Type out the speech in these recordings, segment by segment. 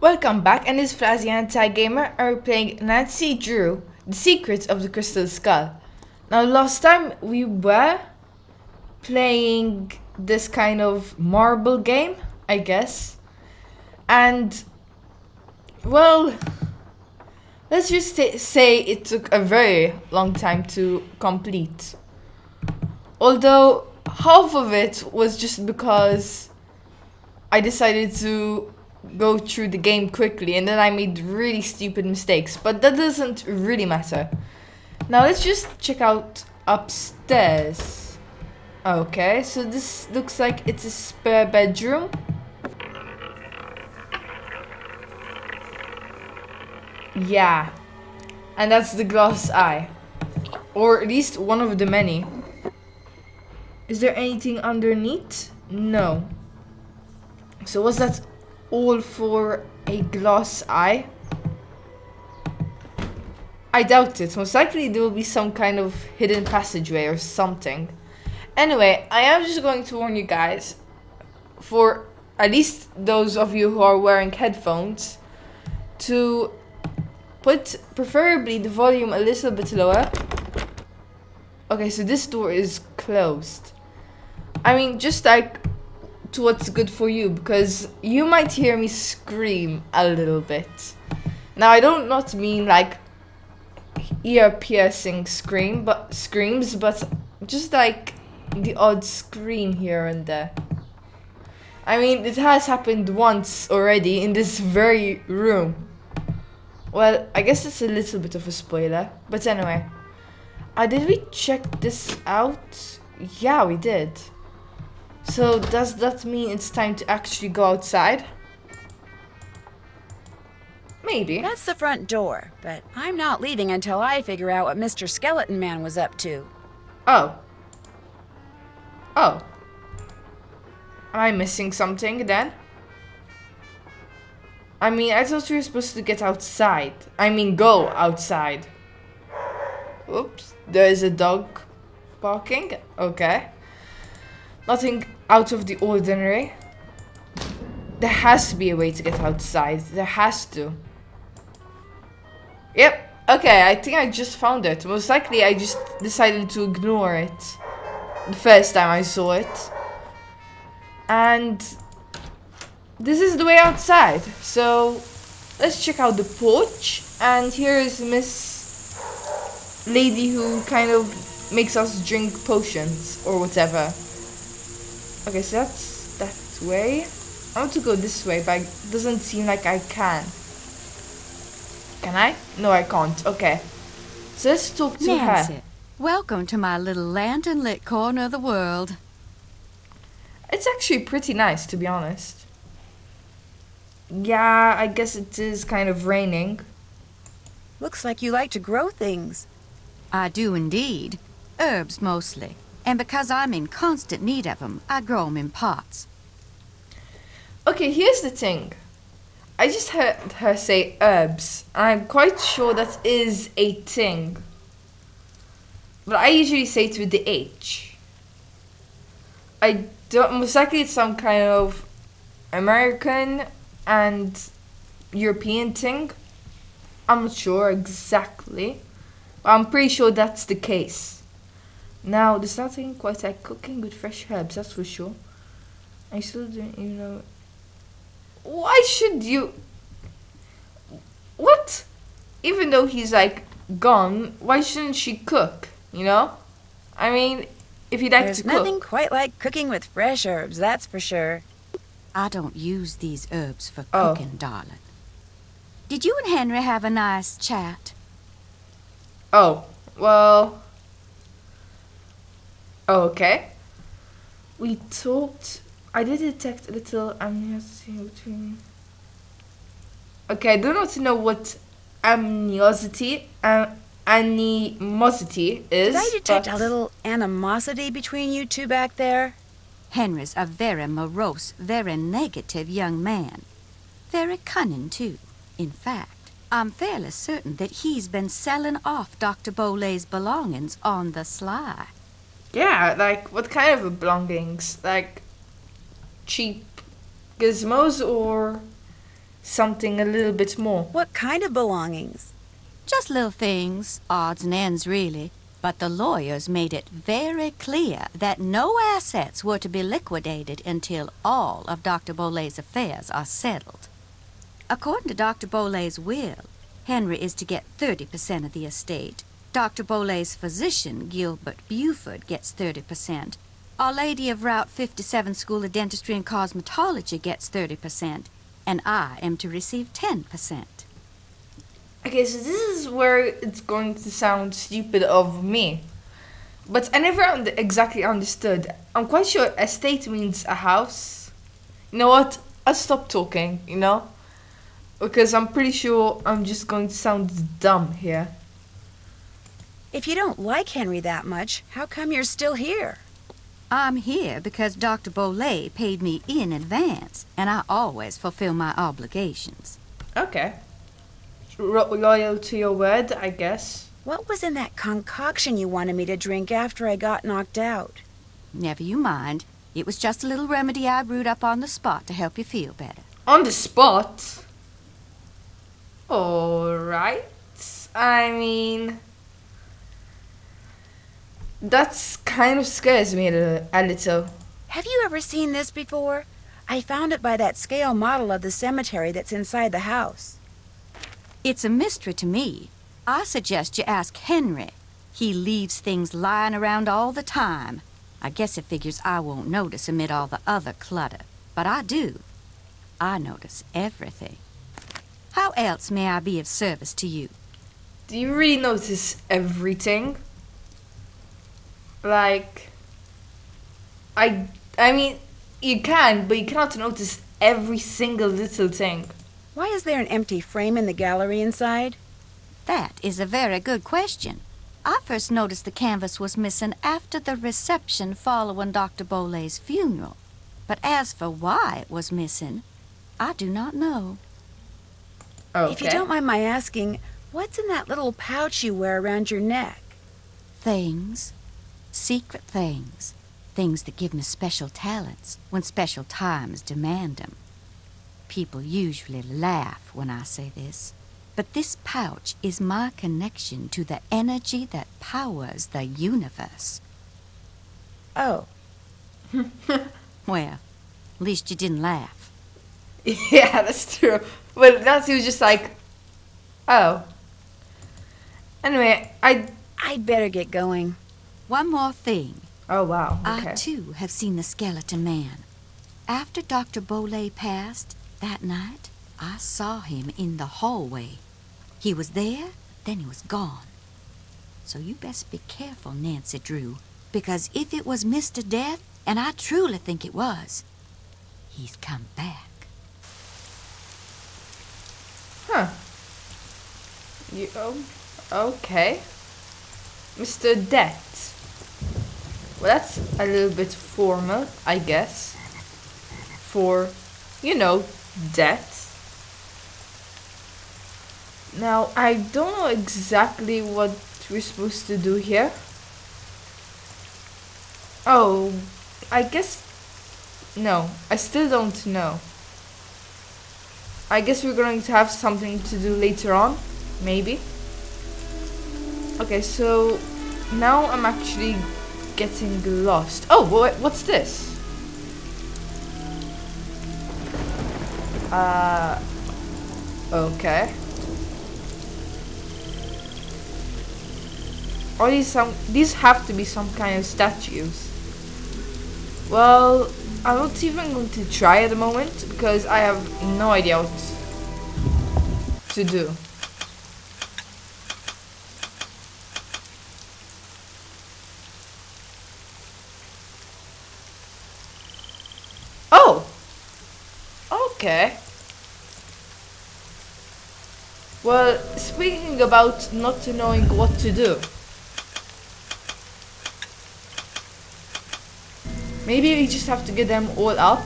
Welcome back, and this is the Anti-Gamer, and we're playing Nancy Drew, The Secrets of the Crystal Skull. Now, last time we were playing this kind of marble game, I guess. And, well, let's just say it took a very long time to complete. Although, half of it was just because I decided to go through the game quickly, and then I made really stupid mistakes, but that doesn't really matter. Now let's just check out upstairs. Okay, so this looks like it's a spare bedroom. Yeah, and that's the glass eye, or at least one of the many. Is there anything underneath? No. So what's that? All for a glass eye? I doubt it. Most likely there will be some kind of hidden passageway or something. Anyway, I am just going to warn you guys, for at least those of you who are wearing headphones, to put preferably the volume a little bit lower. Okay, so this door is closed. I mean, just like to what's good for you, because you might hear me scream a little bit. Now, I don't not mean like ear piercing screams, but just like the odd scream here and there. I mean, it has happened once already in this very room. Well, I guess it's a little bit of a spoiler, but anyway. Did we check this out? Yeah, we did. So, does that mean it's time to actually go outside? Maybe. That's the front door, but I'm not leaving until I figure out what Mr. Skeleton Man was up to. Oh. Oh. Am I missing something then? I mean, I thought we were supposed to get outside. I mean, go outside. Oops, there is a dog barking. Okay. Nothing out of the ordinary. There has to be a way to get outside. There has to. Yep. Okay, I think I just found it. Most likely I just decided to ignore it the first time I saw it. And this is the way outside. So let's check out the porch. And here is Miss Lady, who kind of makes us drink potions or whatever. Okay, so that's that way. I want to go this way, but it doesn't seem like I can. Can I? No, I can't. Okay. So let's talk to Nancy. Her. Welcome to my little lantern-lit corner of the world. It's actually pretty nice, to be honest. Yeah, I guess it is kind of raining. Looks like you like to grow things. I do indeed. Herbs, mostly. And because I'm in constant need of them, I grow them in pots. Okay, here's the thing. I just heard her say herbs. I'm quite sure that is a thing. But I usually say it with the H. I don't... Most likely it's some kind of American and European thing. I'm not sure exactly. But I'm pretty sure that's the case. Now, there's nothing quite like cooking with fresh herbs, that's for sure. I still don't even know. Why should you? What? Even though he's like gone, why shouldn't she cook? You know? I mean, if you'd like to cook. There's nothing quite like cooking with fresh herbs, that's for sure. I don't use these herbs for cooking, darling. Did you and Henry have a nice chat? Oh, well. Okay. We talked. I did detect a little amnesty between. Okay, I do not know what animosity is. Did I detect a little animosity between you two back there? Henry's a very morose, very negative young man. Very cunning, too. In fact, I'm fairly certain that he's been selling off Dr. Bolet's belongings on the sly. Yeah, like, what kind of belongings? Like, cheap gizmos or something a little bit more. What kind of belongings? Just little things, odds and ends really. But the lawyers made it very clear that no assets were to be liquidated until all of Dr. Bolet's affairs are settled. According to Dr. Bolet's will, Henry is to get 30% of the estate. Dr. Bolet's physician, Gilbert Buford, gets 30%. Our Lady of Route 57 School of Dentistry and Cosmetology gets 30%. And I am to receive 10%. Okay, so this is where it's going to sound stupid of me. But I never exactly understood. I'm quite sure estate means a house. You know what? I'll stop talking, you know? Because I'm pretty sure I'm just going to sound dumb here. If you don't like Henry that much, how come you're still here? I'm here because Dr. Bolet paid me in advance, and I always fulfill my obligations. Okay. Loyal to your word, I guess. What was in that concoction you wanted me to drink after I got knocked out? Never you mind. It was just a little remedy I brewed up on the spot to help you feel better. On the spot? Alright. I mean, that kind of scares me a little. Have you ever seen this before? I found it by that scale model of the cemetery that's inside the house. It's a mystery to me. I suggest you ask Henry. He leaves things lying around all the time. I guess he figures I won't notice amid all the other clutter. But I do. I notice everything. How else may I be of service to you? Do you really notice everything? Like, I mean, you can, but you cannot notice every single little thing. Why is there an empty frame in the gallery inside? That is a very good question. I first noticed the canvas was missing after the reception following Dr. Bolet's funeral. But as for why it was missing, I do not know. Okay. If you don't mind my asking, what's in that little pouch you wear around your neck? Things. Secret things. Things that give me special talents when special times demand them. People usually laugh when I say this, but this pouch is my connection to the energy that powers the universe. Oh. Well, at least you didn't laugh. Yeah, that's true. Well, Nancy was just like, oh. Anyway, I'd better get going. One more thing. Oh, wow. Okay. I, too, have seen the skeleton man. After Dr. Bolet passed, that night, I saw him in the hallway. He was there, then he was gone. So you best be careful, Nancy Drew, because if it was Mr. Death, and I truly think it was, he's come back. Huh. You, okay. Mr. Death. Well, that's a little bit formal, I guess. For, you know, debt. Now, I don't know exactly what we're supposed to do here. Oh, I guess, no, I still don't know. I guess we're going to have something to do later on, maybe. Okay, so now I'm actually getting lost. Oh, what's this? Okay. Are these some? These have to be some kind of statues. Well, I'm not even going to try at the moment because I have no idea what to do. Okay. Well, speaking about not knowing what to do, maybe we just have to get them all up.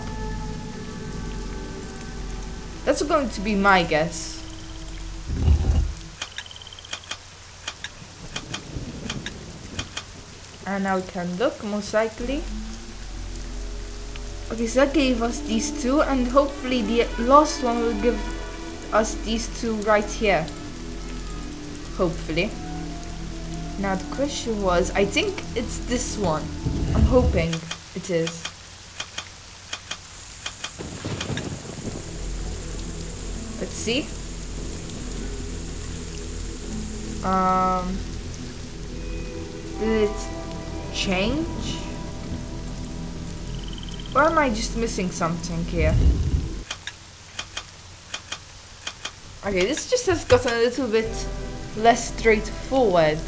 That's going to be my guess. And now we can look, most likely. Okay, so that gave us these two, and hopefully the last one will give us these two right here. Hopefully. Now the question was, I think it's this one. I'm hoping it is. Let's see. Did it change? Or am I just missing something here? Okay, this just has gotten a little bit less straightforward.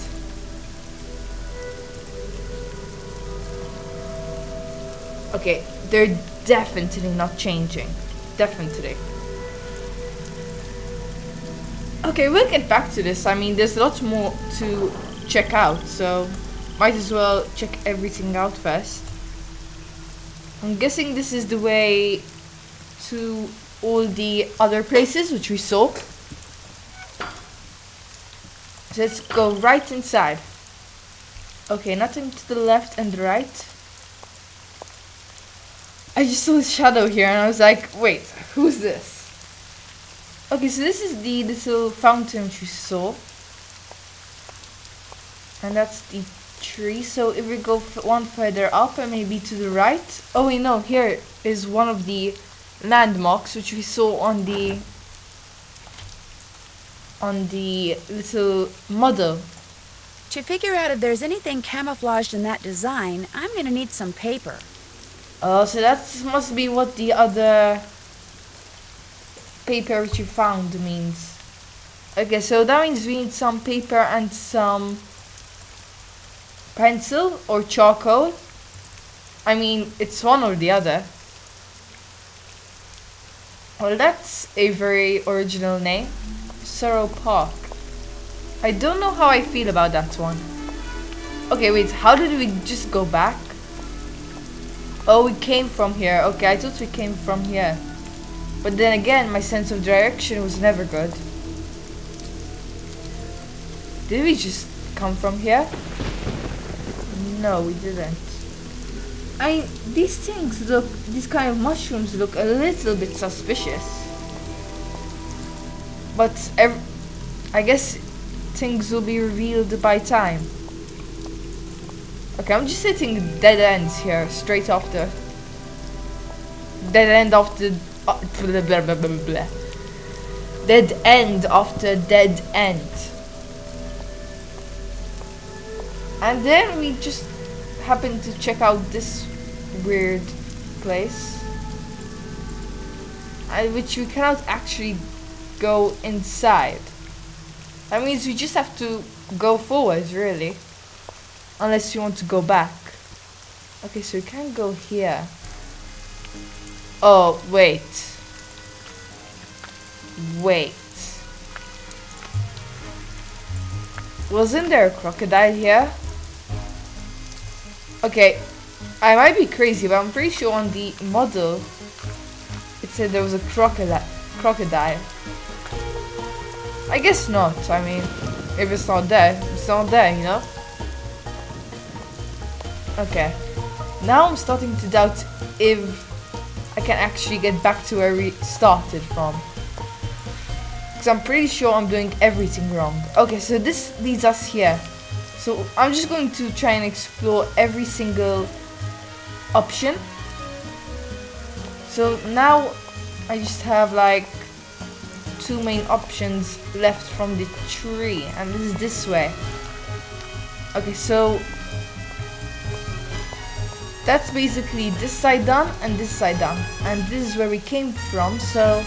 Okay, they're definitely not changing. Definitely. Okay, we'll get back to this. I mean, there's lots more to check out, so might as well check everything out first. I'm guessing this is the way to all the other places which we saw. So let's go right inside. Okay, nothing to the left and right. I just saw a shadow here and I was like, wait, who's this? Okay, so this is the little fountain which we saw. And that's the tree. So if we go one further up and maybe to the right. Oh wait, no, here is one of the landmarks which we saw on the little model. To figure out if there's anything camouflaged in that design, I'm gonna need some paper. Oh, so that must be what the other paper which you found means. Okay, so that means we need some paper and some pencil or charcoal. I mean, it's one or the other. Well, that's a very original name. Sorrow Park. I don't know how I feel about that one. Okay, wait, how did we just go back? Oh, we came from here. Okay, I thought we came from here. But then again, my sense of direction was never good. Did we just come from here? No, we didn't. I mean, these things look, these kind of mushrooms look a little bit suspicious. But I guess things will be revealed by time. Okay, I'm just hitting dead ends here, straight after. Dead end after blah, blah, blah, blah, blah. Dead end after dead end. And then we just happened to check out this weird place, which we cannot actually go inside. That means we just have to go forward, really, unless you want to go back. Okay, so we can't go here. Oh, wait. Wait. Wasn't there a crocodile here? Okay, I might be crazy, but I'm pretty sure on the model it said there was a crocodile. I guess not. I mean, if it's not there, it's not there, you know? Okay, now I'm starting to doubt if I can actually get back to where we started from. Because I'm pretty sure I'm doing everything wrong. Okay, so this leads us here. So I'm just going to try and explore every single option. So now I just have like two main options left from the tree, and this is this way. Okay, so that's basically this side done and this side done, and this is where we came from. So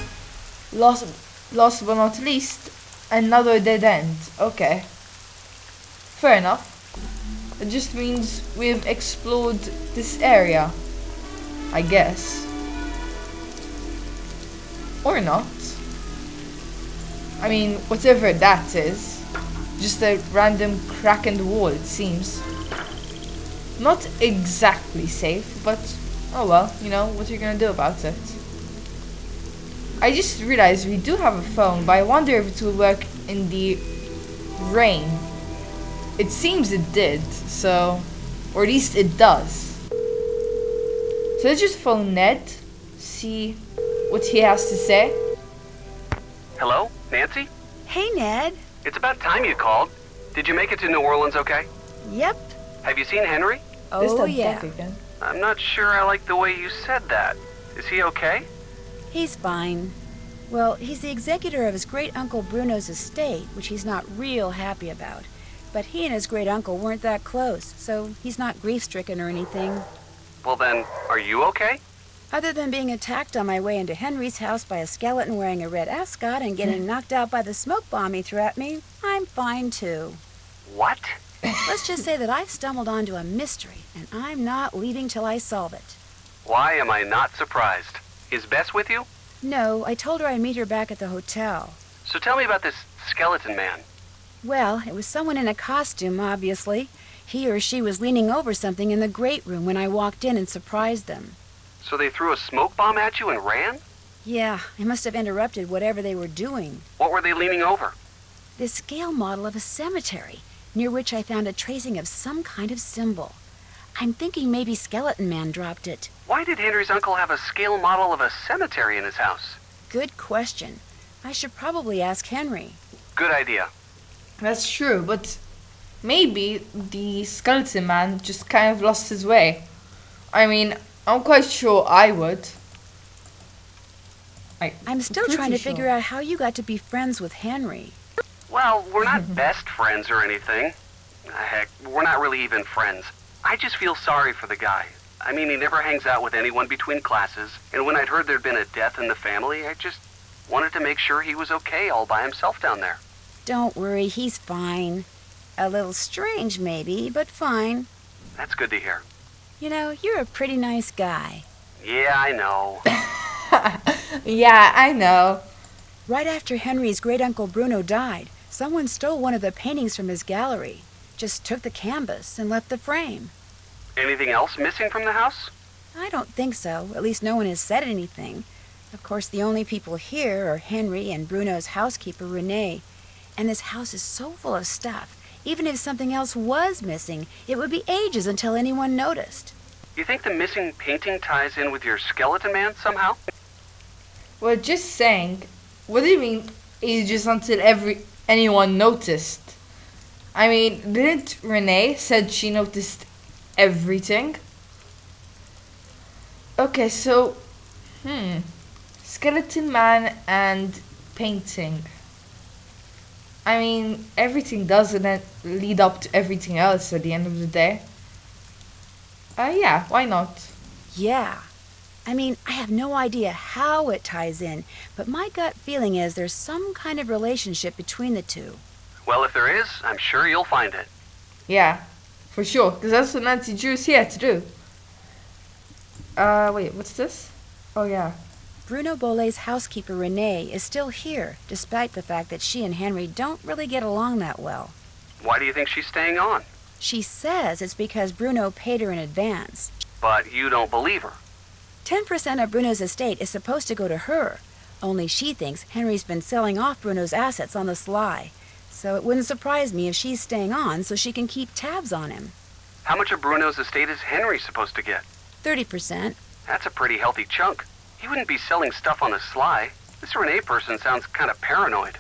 last but not least, another dead end. Okay. Fair enough. It just means we've explored this area, I guess. Or not. I mean, whatever that is. Just a random crack in the wall, it seems. Not exactly safe, but oh well, you know, what are you gonna do about it? I just realized we do have a phone, but I wonder if it will work in the rain. It seems it did, so, or at least it does. So let's just phone Ned, see what he has to say. Hello? Nancy? Hey, Ned. It's about time you called. Did you make it to New Orleans okay? Yep. Have you seen Henry? Oh, yeah. I'm not sure I like the way you said that. Is he okay? He's fine. Well, he's the executor of his great-uncle Bruno's estate, which he's not real happy about. But he and his great-uncle weren't that close, so he's not grief-stricken or anything. Well then, are you okay? Other than being attacked on my way into Henry's house by a skeleton wearing a red ascot and getting knocked out by the smoke bomb he threw at me, I'm fine too. What? Let's just say that I've stumbled onto a mystery, and I'm not leaving till I solve it. Why am I not surprised? Is Bess with you? No, I told her I'd meet her back at the hotel. So tell me about this skeleton man. Well, it was someone in a costume, obviously. He or she was leaning over something in the great room when I walked in and surprised them. So they threw a smoke bomb at you and ran? Yeah, I must have interrupted whatever they were doing. What were they leaning over? This scale model of a cemetery, near which I found a tracing of some kind of symbol. I'm thinking maybe Skeleton Man dropped it. Why did Henry's uncle have a scale model of a cemetery in his house? Good question. I should probably ask Henry. Good idea. That's true, but maybe the Skeleton Man just kind of lost his way. I mean, I'm quite sure I would. I'm still trying to figure out how you got to be friends with Henry. Well, we're not best friends or anything. Heck, we're not really even friends. I just feel sorry for the guy. I mean, he never hangs out with anyone between classes, and when I'd heard there'd been a death in the family, I just wanted to make sure he was okay all by himself down there. Don't worry, he's fine. A little strange, maybe, but fine. That's good to hear. You know, you're a pretty nice guy. Yeah, I know. Yeah, I know. Right after Henry's great-uncle Bruno died, someone stole one of the paintings from his gallery. Just took the canvas and left the frame. Anything else missing from the house? I don't think so. At least no one has said anything. Of course, the only people here are Henry and Bruno's housekeeper, Renee. And this house is so full of stuff. Even if something else was missing, it would be ages until anyone noticed. You think the missing painting ties in with your skeleton man somehow? Well, just saying. What do you mean ages until anyone noticed? I mean, didn't Renee said she noticed everything? Okay, so, skeleton man and painting. I mean, everything doesn't lead up to everything else at the end of the day. Yeah, why not? Yeah. I mean, I have no idea how it ties in, but my gut feeling is there's some kind of relationship between the two. Well, if there is, I'm sure you'll find it. Yeah, for sure, because that's what Nancy Drew's here to do. Wait, what's this? Oh, yeah. Bruno Bolet's housekeeper, Renee, is still here, despite the fact that she and Henry don't really get along that well. Why do you think she's staying on? She says it's because Bruno paid her in advance. But you don't believe her. 10% of Bruno's estate is supposed to go to her, only she thinks Henry's been selling off Bruno's assets on the sly. So it wouldn't surprise me if she's staying on so she can keep tabs on him. How much of Bruno's estate is Henry supposed to get? 30%. That's a pretty healthy chunk. He wouldn't be selling stuff on the sly. This Renee person sounds kind of paranoid.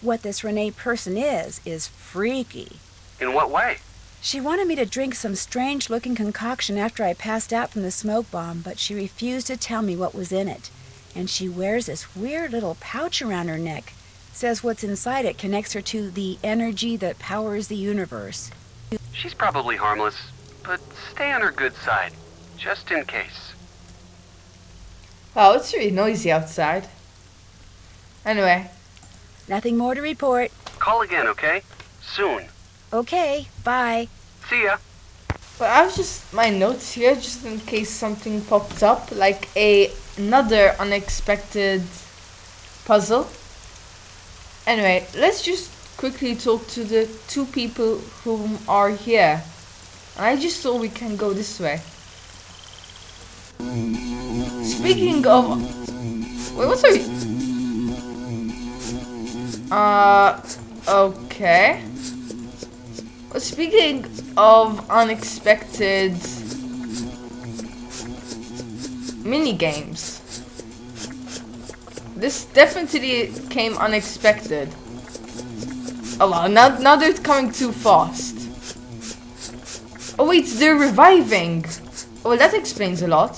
What this Renee person is freaky. In what way? She wanted me to drink some strange-looking concoction after I passed out from the smoke bomb, but she refused to tell me what was in it. And she wears this weird little pouch around her neck. Says what's inside it connects her to the energy that powers the universe. She's probably harmless, but stay on her good side, just in case. Wow, it's really noisy outside. Anyway. Nothing more to report. Call again, okay? Soon. Okay, bye. See ya. Well, I have just my notes here, just in case something popped up, like another unexpected puzzle. Anyway, let's just quickly talk to the two people whom are here. And I just thought we can go this way. Speaking of... Wait, what's that? Okay. Well, speaking of unexpected minigames, This definitely came unexpected. A lot. Now they're coming too fast. Oh wait, they're reviving. Oh, that explains a lot.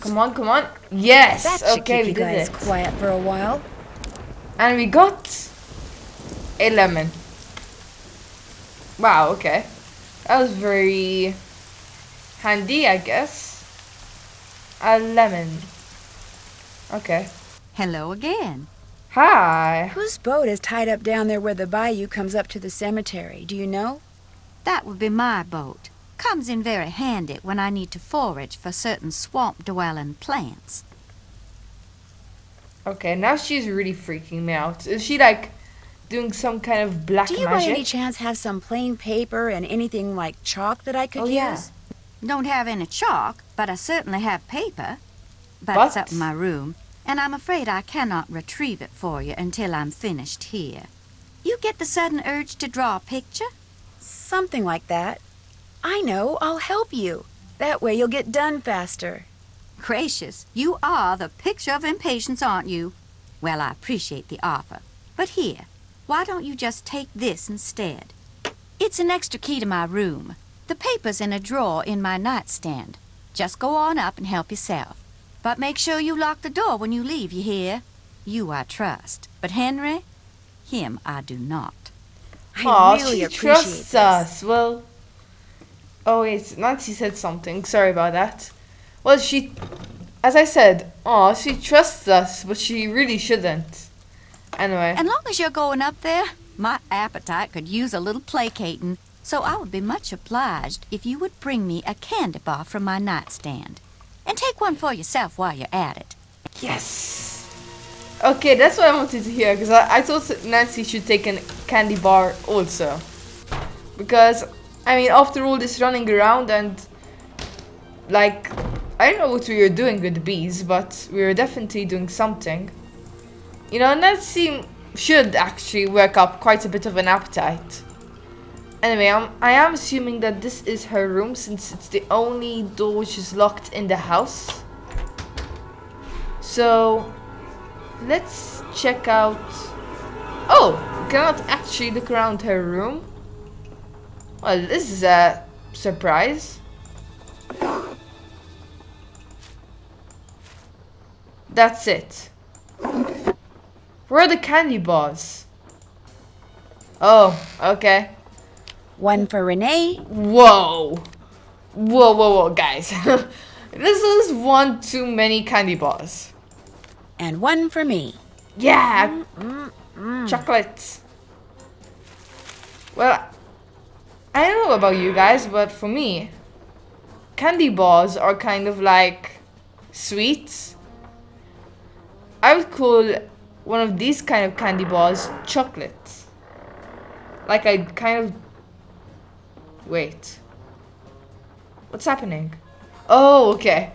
Come on, come on. Yes. That okay, keep we did it. Quiet for a while. And we got a lemon. Wow. Okay, that was very handy, I guess. A lemon. Okay. Hello again. Hi. Whose boat is tied up down there where the bayou comes up to the cemetery? Do you know? That would be my boat. Comes in very handy when I need to forage for certain swamp-dwelling plants. Okay, now she's really freaking me out. Is she, like, doing some kind of black magic? Do you by any chance have some plain paper and anything like chalk that I could use? Yeah. Don't have any chalk, but I certainly have paper. But it's up in my room, and I'm afraid I cannot retrieve it for you until I'm finished here. You get the sudden urge to draw a picture? Something like that. I know, I'll help you. That way you'll get done faster. Gracious, you are the picture of impatience, aren't you? Well, I appreciate the offer. But here, why don't you just take this instead? It's an extra key to my room. The paper's in a drawer in my nightstand. Just go on up and help yourself. But make sure you lock the door when you leave, you hear? You I trust. But Henry, him I do not. Aw, really she trusts this. Us. Well... Oh wait, Nancy said something. Sorry about that. Well, she... As I said, aw, she trusts us, but she really shouldn't. Anyway. And long as you're going up there, my appetite could use a little placating, so I would be much obliged if you would bring me a candy bar from my nightstand. And take one for yourself while you're at it. Yes! Okay, that's what I wanted to hear, because I thought Nancy should take a candy bar also. Because... I mean, after all this running around and, like, I don't know what we were doing with the bees, but we were definitely doing something. You know, Nancy should actually work up quite a bit of an appetite. Anyway, I am assuming that this is her room, since it's the only door which is locked in the house. So, let's check out... Oh, we cannot actually look around her room. Well, this is a surprise. That's it. Where are the candy bars? Oh, okay. One for Renee. Whoa. Whoa, whoa, whoa, guys. This is one too many candy bars. And one for me. Yeah. Chocolates. Well... I don't know about you guys, but for me, candy bars are kind of like sweets. I would call one of these kind of candy bars chocolate. Like I kind of... Wait. What's happening? Oh, okay.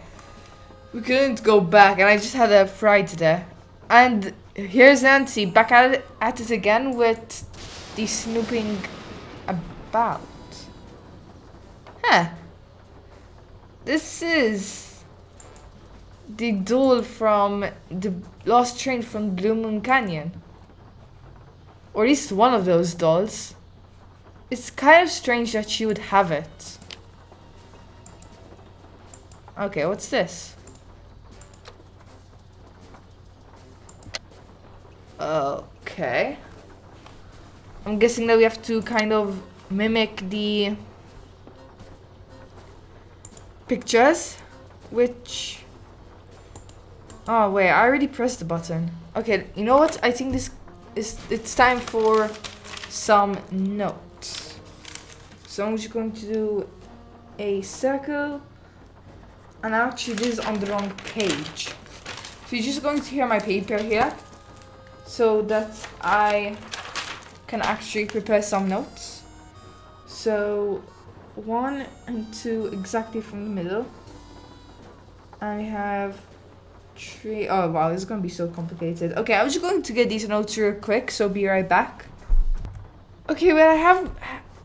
We couldn't go back and I just had a fright there. And here's Nancy back at it again with the snooping about. Huh. This is the doll from the Lost Train from Blue Moon Canyon. Or at least one of those dolls. It's kind of strange that she would have it. Okay, what's this? Okay. I'm guessing that we have to kind of mimic the pictures, which... Oh wait, I already pressed the button. Okay, you know what? I think this is... It's time for some notes. So I'm just going to do a circle. And actually this is on the wrong page. So you're just going to hear my paper here. So that I can actually prepare some notes. So, 1 and 2 exactly from the middle. I have 3. Oh wow, this is going to be so complicated. Okay, I was just going to get these notes real quick, so be right back. Okay, well I have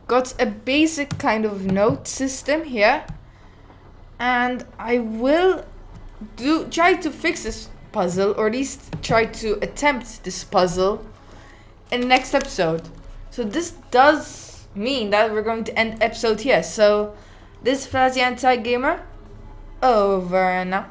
got a basic kind of note system here. And I will try to fix this puzzle, or at least try to attempt this puzzle in the next episode. So this does mean that we're going to end episode here. So this was the Anti-Gamer, over and out.